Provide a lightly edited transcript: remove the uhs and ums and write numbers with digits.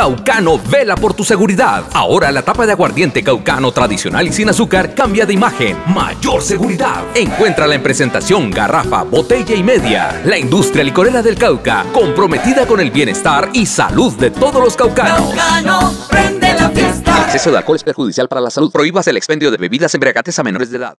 Caucano vela por tu seguridad. Ahora la tapa de aguardiente caucano tradicional y sin azúcar cambia de imagen. Mayor seguridad. Encuéntrala en presentación, garrafa, botella y media. La Industria Licorera del Cauca, comprometida con el bienestar y salud de todos los caucanos. Caucano, prende la fiesta. El exceso de alcohol es perjudicial para la salud. Prohíbas el expendio de bebidas embriagantes a menores de edad.